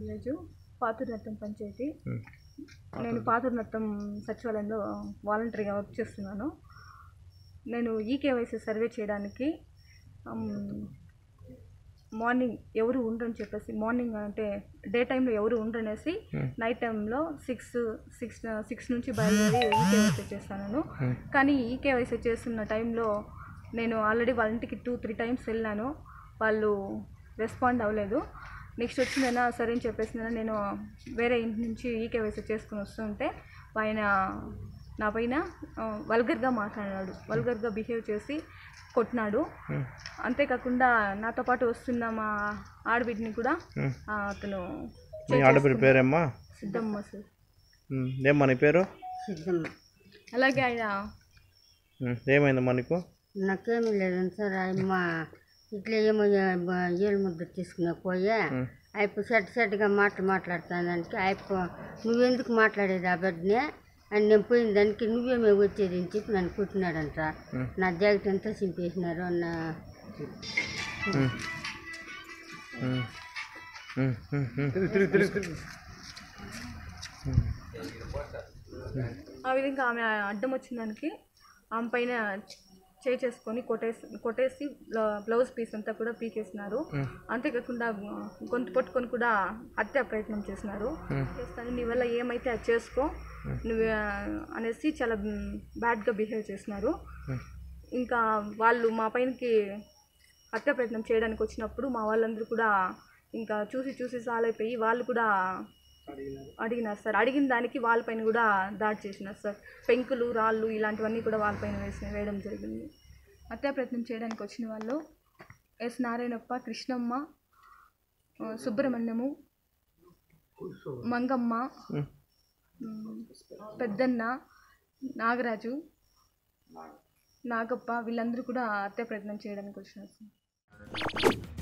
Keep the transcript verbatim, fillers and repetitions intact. Village Pathuru Natham panchayat. నేను పాతూరు నత్తం సచివాలయంలో వాలంటరీగా వర్క్ చేస్తున్నాను. నేను ఈకేవైసీ సర్వే చేయడానికి మార్నింగ్ ఎవరు ఉండరని చెప్పేసి, మార్నింగ్ అంటే డే టైంలో ఎవరు ఉండరనేసి నైట్ టైంలో సిక్స్ సిక్స్ సిక్స్ నుంచి బయలుదేరి ఈకేవైసీ చేస్తాను. కానీ ఈకేవైసీ చేస్తున్న టైంలో నేను ఆల్రెడీ వాళ్ళ ఇంటికి టూ త్రీ టైమ్స్ వెళ్ళాను, వాళ్ళు రెస్పాండ్ అవ్వలేదు. నెక్స్ట్ వచ్చిందైనా సరే అని చెప్పేసిందైనా నేను వేరే ఇంటి నుంచి ఈకేవైసీ చేసుకుని వస్తుంటే ఆయన నా పైన వల్గర్గా మాట్లాడాడు, వల్గర్గా బిహేవ్ చేసి కొట్టినాడు. అంతేకాకుండా నాతో పాటు వస్తున్న మా ఆడబిడ్డని కూడా అతను, ఆడబిడ్డ పేరేమ్మా సిద్ధమ్మ సార్, ఏమ్మా నీ పేరు సిద్ధమ్మ. అలాగే ఆయన ఏమైందమ్మా నీకు? నాకేమీ లేదండి సార్, ఆయమ్మ ఇట్లా ఏమో ఏలు ముద్ర తీసుకునే పోయే అయిపో సెట్ సెట్గా మాటలు మాట్లాడుతానంటే అయిపో నువ్వెందుకు మాట్లాడేది ఆ బిడ్డనే అని నేను పోయిన దానికి నువ్వేమే వచ్చేది అని చెప్పి నన్ను కుట్టినాడంట. నా జాకెట్ అంతా చింపేసినారు. నా ఆ విధంగా ఆమె అడ్డం వచ్చిన దానికి ఆమె పైన చేయి చేసుకొని కొట్టేసి కొట్టేసి బ్లౌజ్ పీస్ అంతా కూడా పీకేసినారు. అంతేకాకుండా గొంతు పట్టుకొని కూడా హత్య ప్రయత్నం చేసినారు. చేస్తాను నీ వల్ల ఏమైతే అది చేసుకో నువ్వు అనేసి చాలా బ్యాడ్గా బిహేవ్ చేసినారు. ఇంకా వాళ్ళు మా పైనకి హత్య ప్రయత్నం చేయడానికి వచ్చినప్పుడు మా వాళ్ళందరూ కూడా ఇంకా చూసి చూసి సాలైపోయి వాళ్ళు కూడా అడిగినారు సార్. అడిగిన దానికి వాళ్ళపైన కూడా దాడి చేసినారు సార్. పెంకులు రాళ్ళు ఇలాంటివన్నీ కూడా వాళ్ళపైన వేసిన వేయడం జరిగింది. హత్యా ప్రయత్నం చేయడానికి వచ్చిన వాళ్ళు ఎస్ నారాయణప్ప, కృష్ణమ్మ, సుబ్రమణ్యము, మంగమ్మ, పెద్దన్న, నాగరాజు, నాగప్ప వీళ్ళందరూ కూడా హత్యా ప్రయత్నం చేయడానికి వచ్చినారు సార్.